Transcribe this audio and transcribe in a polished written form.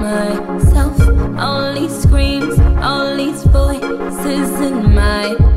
Myself, all these screams, all these voices in my